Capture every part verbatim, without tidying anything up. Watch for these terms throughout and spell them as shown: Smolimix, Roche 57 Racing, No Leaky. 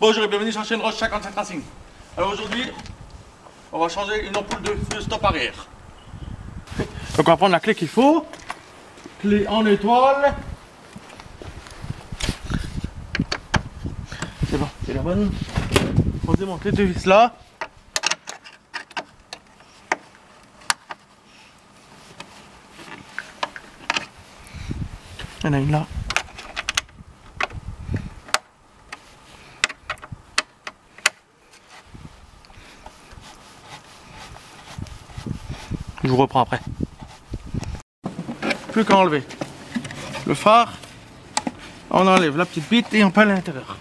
Bonjour et bienvenue sur la chaîne Roche cinquante-sept Racing. Alors aujourd'hui, on va changer une ampoule de feu stop arrière. Donc on va prendre la clé qu'il faut. Clé en étoile. C'est bon, c'est la bonne. On démonte les deux vis là. Il y en a une là. Je vous reprends après. Plus qu'à enlever le phare, on enlève la petite bite et on pèle à l'intérieur.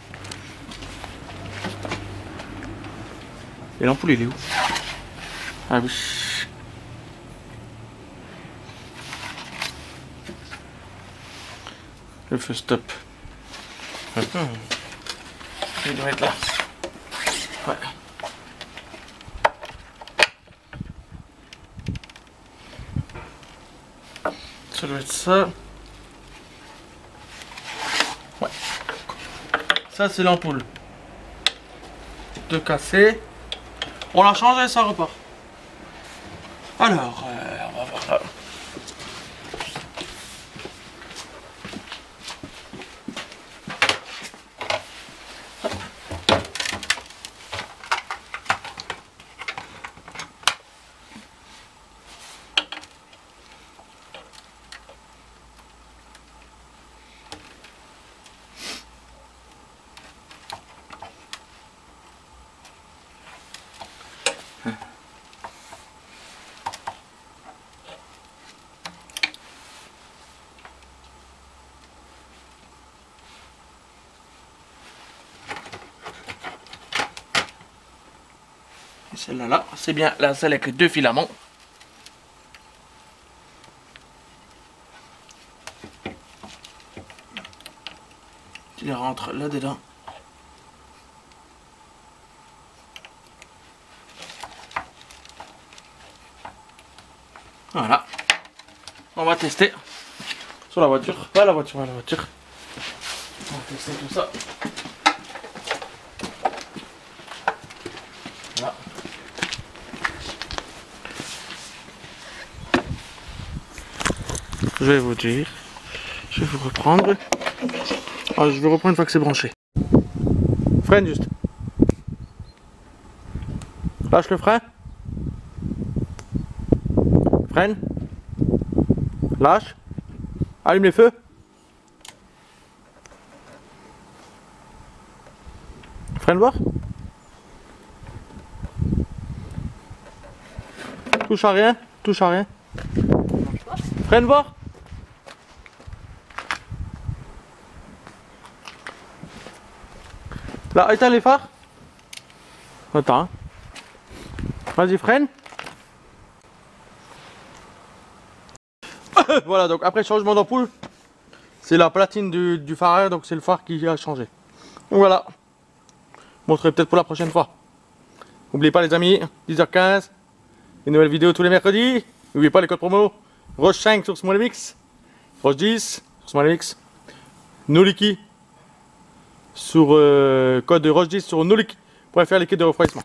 Et l'ampoule, il est où? Ah oui. Le feu stop. Il doit être là. Ouais. Ça doit être ça. Ouais. Ça c'est l'ampoule. De casser. On la change et ça repart. Alors, euh, on va voir. Celle-là, là, c'est bien la celle avec deux filaments. Tu les rentres là-dedans. Voilà. On va tester sur la voiture. Pas la voiture, pas la voiture. On va tester tout ça. Voilà. Je vais vous dire, je vais vous reprendre. Alors, je vais reprendre une fois que c'est branché. Freine juste. Lâche le frein. Freine. Lâche. Allume les feux. Freine voir. Touche à rien. Touche à rien. Freine voir. Là, éteins les phares. Attends. Hein. Vas-y, freine. Voilà, donc après changement d'ampoule, c'est la platine du, du phare arrière, donc c'est le phare qui a changé. Donc voilà. Montrez peut-être pour la prochaine fois. N'oubliez pas les amis, dix heures quinze. Une nouvelle vidéo tous les mercredis. N'oubliez pas les codes promo. Roche cinq sur Smolimix. Roche dix sur Smolimix. No Leaky. Sur euh, code Roche dix sur no leaky point fr, liquide de refroidissement.